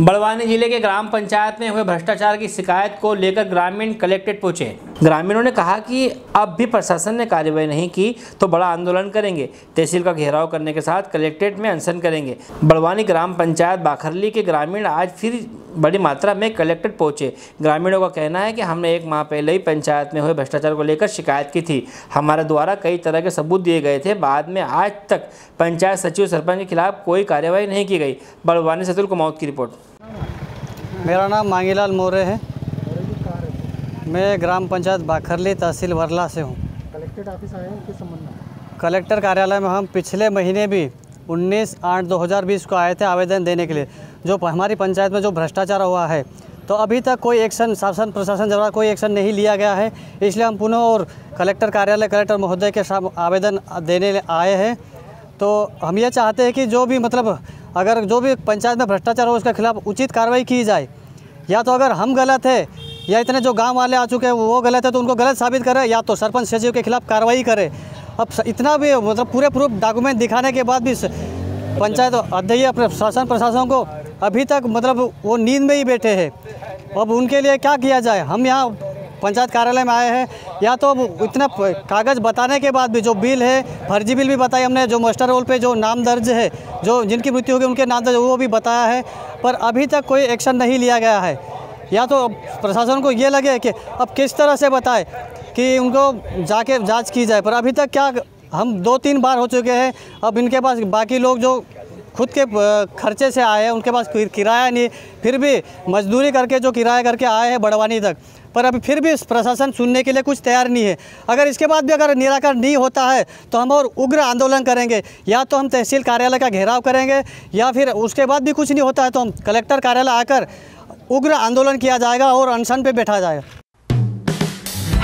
बड़वानी जिले के ग्राम पंचायत में हुए भ्रष्टाचार की शिकायत को लेकर ग्रामीण कलेक्ट्रेट पहुंचे। ग्रामीणों ने कहा कि अब भी प्रशासन ने कार्रवाई नहीं की तो बड़ा आंदोलन करेंगे। तहसील का घेराव करने के साथ कलेक्ट्रेट में अनशन करेंगे। बड़वानी ग्राम पंचायत बाखरली के ग्रामीण आज फिर बड़ी मात्रा में कलेक्ट्रेट पहुंचे। ग्रामीणों का कहना है कि हमने एक माह पहले ही पंचायत में हुए भ्रष्टाचार को लेकर शिकायत की थी। हमारे द्वारा कई तरह के सबूत दिए गए थे। बाद में आज तक पंचायत सचिव सरपंच के खिलाफ कोई कार्रवाई नहीं की गई। बड़वानी से अतुल कुमावत की रिपोर्ट। मेरा नाम मांगीलाल मोरे है। मैं ग्राम पंचायत बाखरली तहसील वरला से हूँ। कलेक्टर ऑफिस आए हैं किस संबंध में? कलेक्टर कार्यालय में हम पिछले महीने भी 19/8/2020 को आए थे आवेदन देने के लिए। जो हमारी पंचायत में जो भ्रष्टाचार हुआ है तो अभी तक कोई एक्शन शासन प्रशासन द्वारा कोई एक्शन नहीं लिया गया है। इसलिए हम पुनः और कलेक्टर कार्यालय कलेक्टर महोदय के साथ आवेदन देने आए हैं। तो हम ये चाहते हैं कि जो भी अगर जो भी पंचायत में भ्रष्टाचार हो उसके खिलाफ उचित कार्रवाई की जाए। या तो अगर हम गलत है या इतने जो गांव वाले आ चुके हैं वो गलत है तो उनको गलत साबित करें, या तो सरपंच सचिव के खिलाफ कार्रवाई करें। अब इतना भी पूरे प्रूफ डॉक्यूमेंट दिखाने के बाद भी पंचायत अध्यक्ष अपने शासन प्रशासन को अभी तक वो नींद में ही बैठे हैं। अब उनके लिए क्या किया जाए? हम यहाँ पंचायत कार्यालय में आए हैं। या तो इतना कागज़ बताने के बाद भी जो बिल है, फर्जी बिल भी बताया हमने, जो मास्टर रोल पे जो नाम दर्ज है, जो जिनकी मृत्यु होगी उनके नाम दर्ज वो भी बताया है, पर अभी तक कोई एक्शन नहीं लिया गया है। या तो प्रशासन को ये लगे कि अब किस तरह से बताए कि उनको जाके जाँच की जाए, पर अभी तक क्या हम 2-3 बार हो चुके हैं। अब इनके पास बाकी लोग जो खुद के खर्चे से आए हैं उनके पास किराया नहीं, फिर भी मजदूरी करके जो किराया करके आए हैं बड़वानी तक, पर अभी फिर भी प्रशासन सुनने के लिए कुछ तैयार नहीं है। अगर इसके बाद भी अगर निराकरण नहीं होता है तो हम और उग्र आंदोलन करेंगे। या तो हम तहसील कार्यालय का घेराव करेंगे, या फिर उसके बाद भी कुछ नहीं होता है तो हम कलेक्टर कार्यालय आकर उग्र आंदोलन किया जाएगा और अनशन पर बैठा जाएगा।